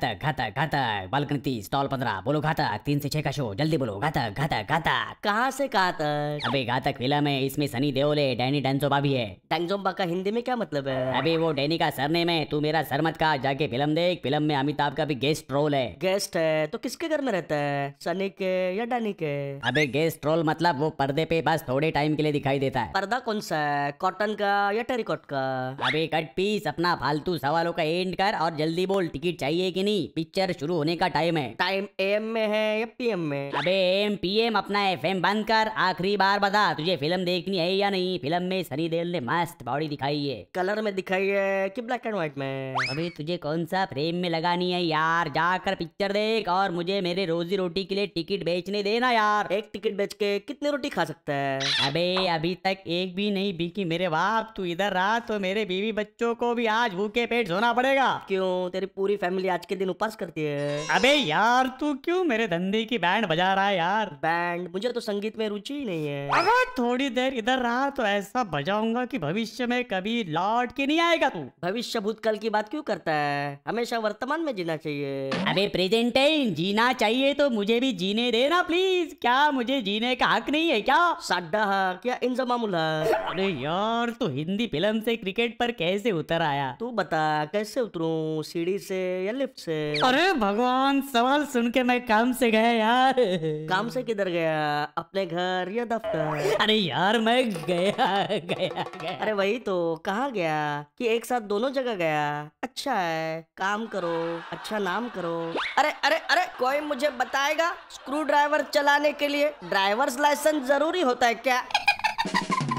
घातक घातक घातक। Balcony 30 tall 15। बोलो घातक। 3 से 6 का शो, जल्दी बोलो। घातक घातक घातक। कहाँ से घातक? अबे घातक फिल्म है, इसमें सनी देओल है, डैनी डेंजोंपा भी है। डेंजोंपा का हिंदी में क्या मतलब है? अबे वो डैनी का सरनेम है। तू मेरा सर मत का, जाके फिल्म देख। फिल्म में अमिताभ का भी गेस्ट रोल है। गेस्ट है तो किसके घर में रहता है, सनी के या डैनी के? अबे गेस्ट रोल मतलब वो पर्दे पे बस थोड़े टाइम के लिए दिखाई देता है। पर्दा कौन सा है, कॉटन का या टेरिकॉट का? अबे कट पीस, अपना फालतू सवालों का एंड कर और जल्दी बोल, टिकट चाहिए कि नहीं? पिक्चर शुरू होने का टाइम है। टाइम एम में है या पीएम में? अबे एम पीएम अपना एफएम बंद कर। आखिरी बार बता, तुझे फिल्म देखनी है या नहीं? फिल्म में सनी देओल ने मस्त बॉडी दिखाई है। कलर में दिखाई है कि ब्लैक एंड व्हाइट में? अबे तुझे कौन सा फ्रेम में लगानी है यार, जाकर पिक्चर देख और मुझे मेरे रोजी रोटी के लिए टिकट बेचने देना यार। एक टिकट बेच के कितने रोटी खा सकता है? अबे अभी तक एक भी नहीं बिकी मेरे बाप। तू इधर रहा तो मेरे बीवी बच्चों को भी आज भूखे पेट सोना पड़ेगा। क्यों, तेरी पूरी फैमिली आज के दिन उपास करती है? अबे यार तू क्यों मेरे धंधे की बैंड बजा रहा है यार? बैंड? मुझे तो संगीत में रुचि ही नहीं है। अगर थोड़ी देर इधर रहा तो ऐसा बजाऊंगा कि भविष्य में कभी लौट के नहीं आएगा तू। भविष्य भूतकाल की बात क्यों करता है, हमेशा वर्तमान में जीना चाहिए। अबे प्रेजेंट टाइम जीना चाहिए तो मुझे भी जीने देना प्लीज। क्या मुझे जीने का हक नहीं है क्या? साड्डा हक या इंजमामुल हक? अरे यार तू हिंदी फिल्म से क्रिकेट पर कैसे उतर आया? तू बता कैसे उतरूं, सीढ़ी से या लिफ्ट से? अरे भगवान, सवाल सुन के मैं काम से गया यार। काम से किधर गया, अपने घर या दफ्तर? अरे यार मैं गया। अरे वही तो, कहाँ गया कि एक साथ दोनों जगह गया। अच्छा है, काम करो अच्छा नाम करो। अरे अरे अरे, कोई मुझे बताएगा स्क्रू ड्राइवर चलाने के लिए ड्राइवर्स लाइसेंस जरूरी होता है क्या?